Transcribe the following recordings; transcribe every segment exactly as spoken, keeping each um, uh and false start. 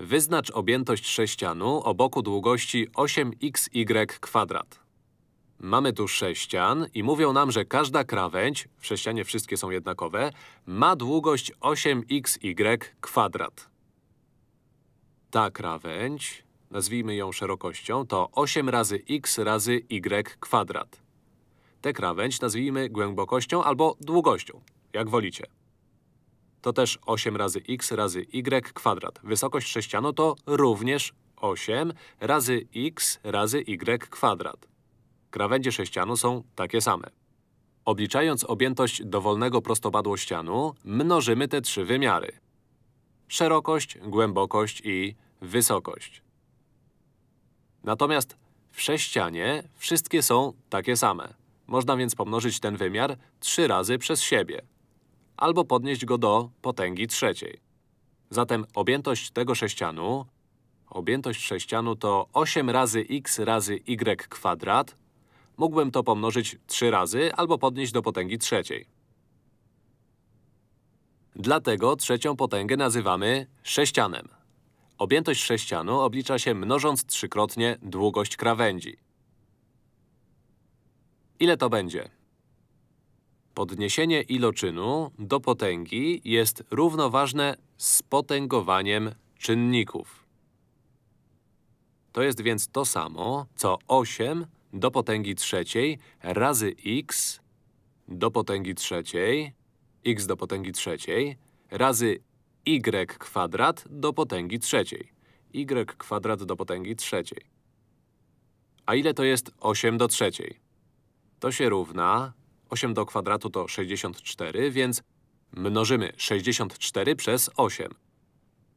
Wyznacz objętość sześcianu o boku długości osiem iks igrek kwadrat. Mamy tu sześcian i mówią nam, że każda krawędź, w sześcianie wszystkie są jednakowe, ma długość osiem iks igrek kwadrat. Ta krawędź, nazwijmy ją szerokością, to osiem razy iks razy igrek kwadrat. Tę krawędź nazwijmy głębokością albo długością, jak wolicie. To też osiem razy iks razy igrek kwadrat. Wysokość sześcianu to również osiem razy iks razy igrek kwadrat. Krawędzie sześcianu są takie same. Obliczając objętość dowolnego prostopadłościanu, mnożymy te trzy wymiary. Szerokość, głębokość i wysokość. Natomiast w sześcianie wszystkie są takie same. Można więc pomnożyć ten wymiar trzy razy przez siebie, albo podnieść go do potęgi trzeciej. Zatem objętość tego sześcianu, objętość sześcianu to osiem razy iks razy igrek kwadrat. Mógłbym to pomnożyć trzy razy, albo podnieść do potęgi trzeciej. Dlatego trzecią potęgę nazywamy sześcianem. Objętość sześcianu oblicza się mnożąc trzykrotnie długość krawędzi. Ile to będzie? Podniesienie iloczynu do potęgi jest równoważne z potęgowaniem czynników. To jest więc to samo, co osiem do potęgi trzeciej razy x do potęgi trzeciej, x do potęgi trzeciej, razy y kwadrat do potęgi trzeciej, y kwadrat do potęgi trzeciej. A ile to jest osiem do trzeciej? To się równa… osiem do kwadratu to sześćdziesiąt cztery, więc mnożymy sześćdziesiąt cztery przez osiem.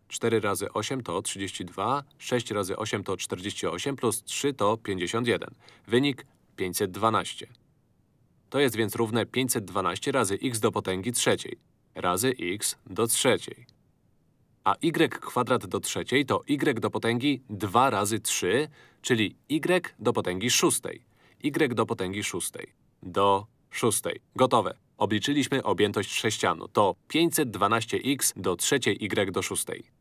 cztery razy osiem to trzydzieści dwa, sześć razy osiem to czterdzieści osiem, plus trzy to pięćdziesiąt jeden. Wynik pięćset dwanaście. To jest więc równe pięćset dwanaście razy x do potęgi trzeciej, razy x do trzeciej. A y kwadrat do trzeciej to y do potęgi dwa razy trzy, czyli y do potęgi szóstej. Y do potęgi szóstej. Do szóstej. Gotowe. Obliczyliśmy objętość sześcianu. To pięćset dwanaście iks do trzeciej igrek do szóstej.